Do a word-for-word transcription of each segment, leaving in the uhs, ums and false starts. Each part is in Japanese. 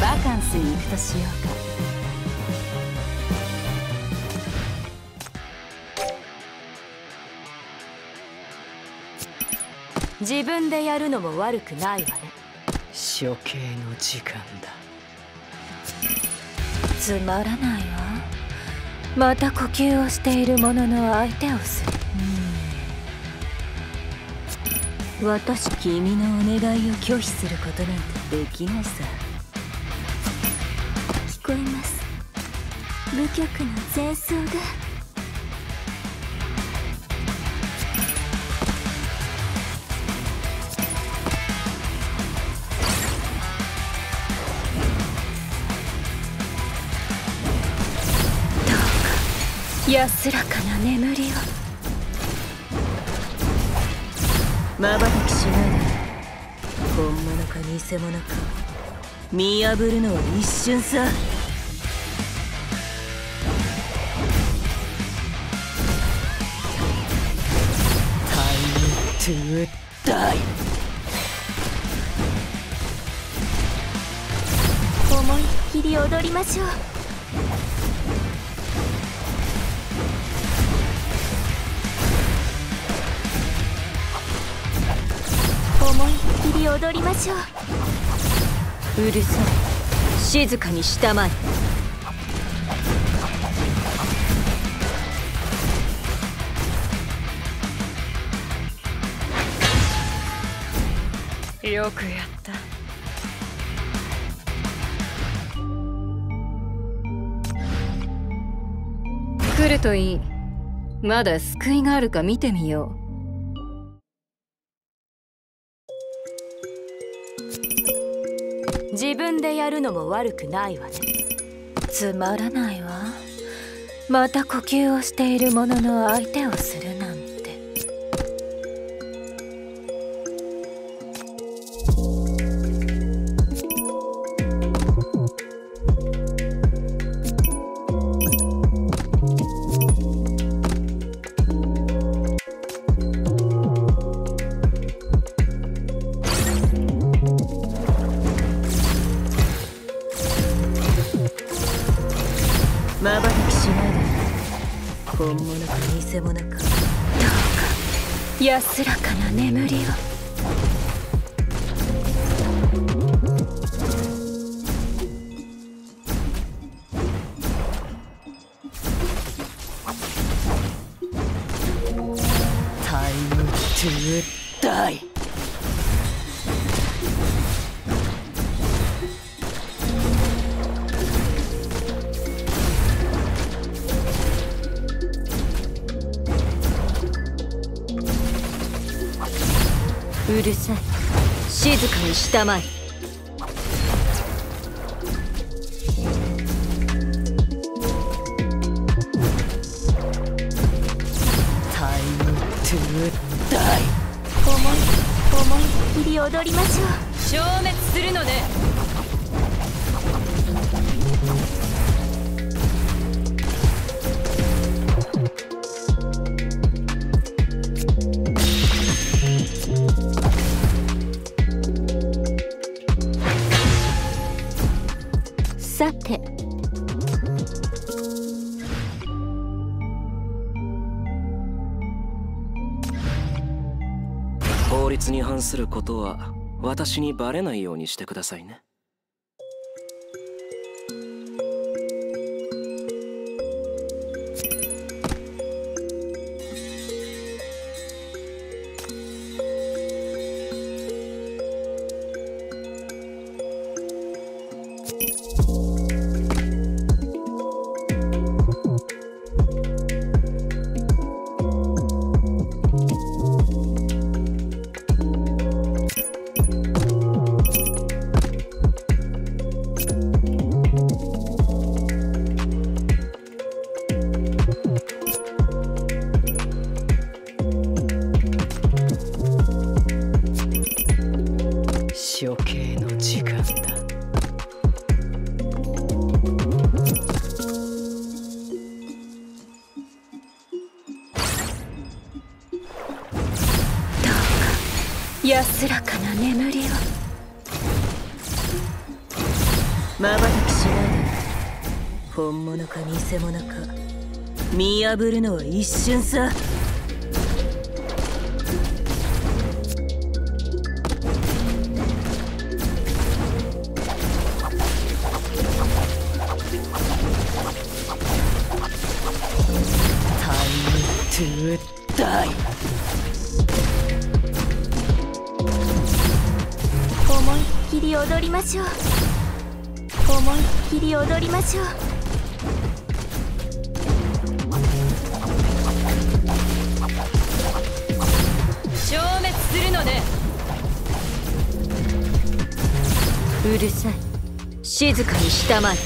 バカンスに行くとしようか。自分でやるのも悪くないわね。処刑の時間だ。つまらないわ。また呼吸をしている者の相手をする。うん、私、君のお願いを拒否することなんてできないさ。聞こえます、部局の前奏が。安らかな眠りを。まばたきしないで。本物か偽物か見破るのは一瞬さ。タイムトゥダイ。思いっきり踊りましょう。思いっきり踊りましょう。うるさい、静かにしたまえ。よくやった。来るといい。まだ救いがあるか見てみよう。自分でやるのも悪くないわね。つまらないわ。また呼吸をしている者の相手をするなんて。まばたきしないで。本物か偽物かどうか安らかな眠りを。タイムトゥダイ。うるさい、静かにしたまえ。タイムトゥダイ。思い思いっきり踊りましょう。消滅するのね。さて、法律に反することは私にバレないようにしてくださいね。安らかな眠りを。まばたきしないで。本物か偽物か見破るのは一瞬さ。タイムトゥダイ。思いっきり踊りましょう。思いっきり踊りましょう。消滅するのね。うるさい。静かにしたまえ。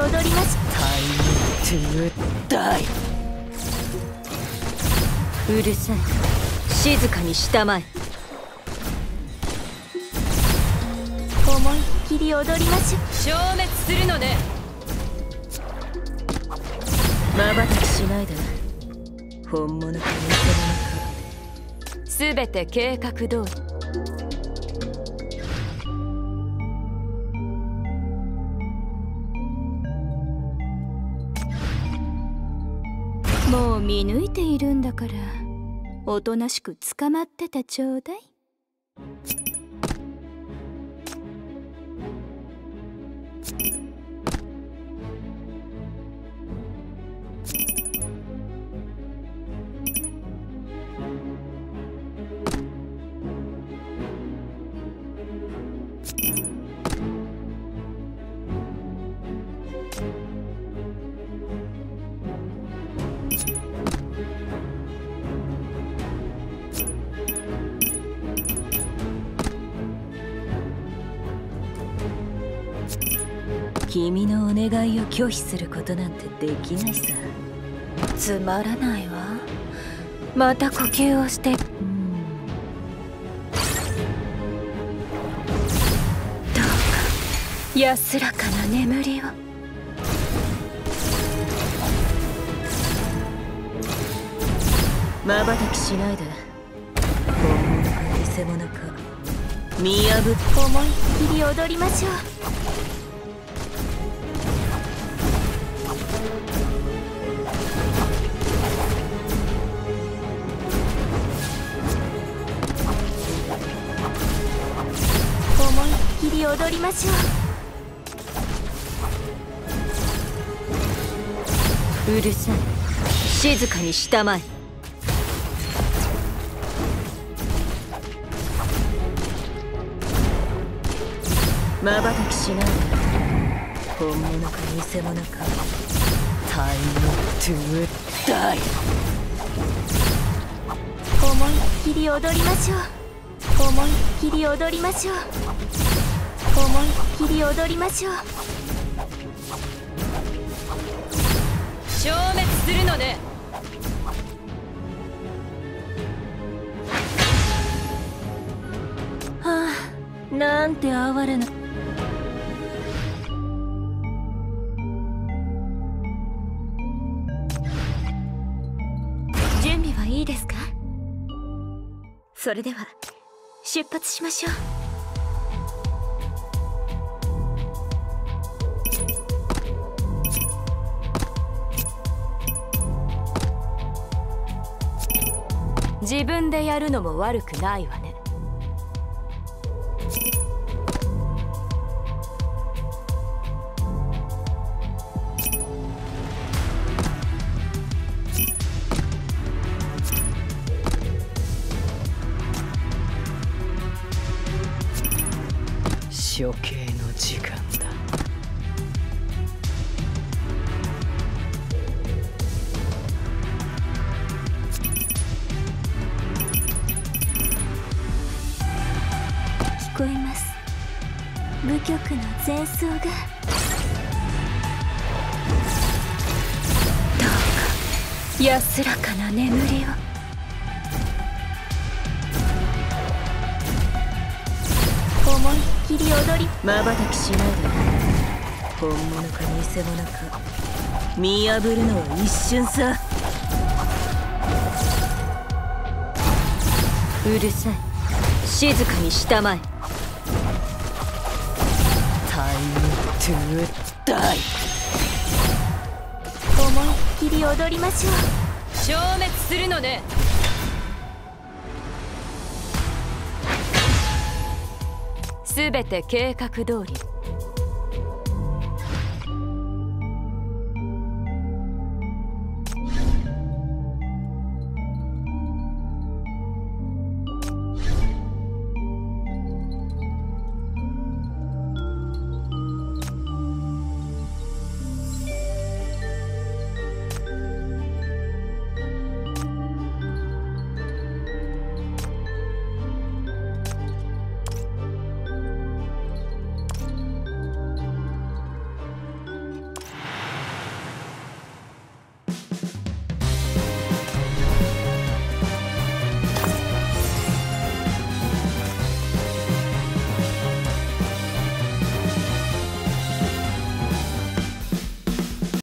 踊ります。タイムトゥダイ。うるさい。静かにしたまえ。思いっきり踊ります。消滅するのね。まばたきしないで。本物か偽物かすべて計画通り。もう見抜いているんだから、おとなしく捕まっててちょうだい。君のお願いを拒否することなんてできないさ。つまらないわ。また呼吸をして。どうか安らかな眠りを。まばたきしないで。本物か偽物か見破って思いっきり踊りましょう。踊りましょう。うるさい。静かにしたまえ。まばたきしないで。本物か偽物かタイムトゥダイ。思いっきり踊りましょう。思いっきり踊りましょう。思いっきり踊りましょう。消滅するのね。はあ、なんて哀れな。準備はいいですか？それでは出発しましょう。自分でやるのも悪くないわね。処刑の時間だ。聞こえます。部局の前奏が。どうか安らかな眠りを。思いっきり踊り。まばたきしないで。本物か偽物か見破るのは一瞬さ。うるさい、静かにしたまえ。タイムトゥーダイ。思いっきり踊りましょう。消滅するのね。すべて計画通り。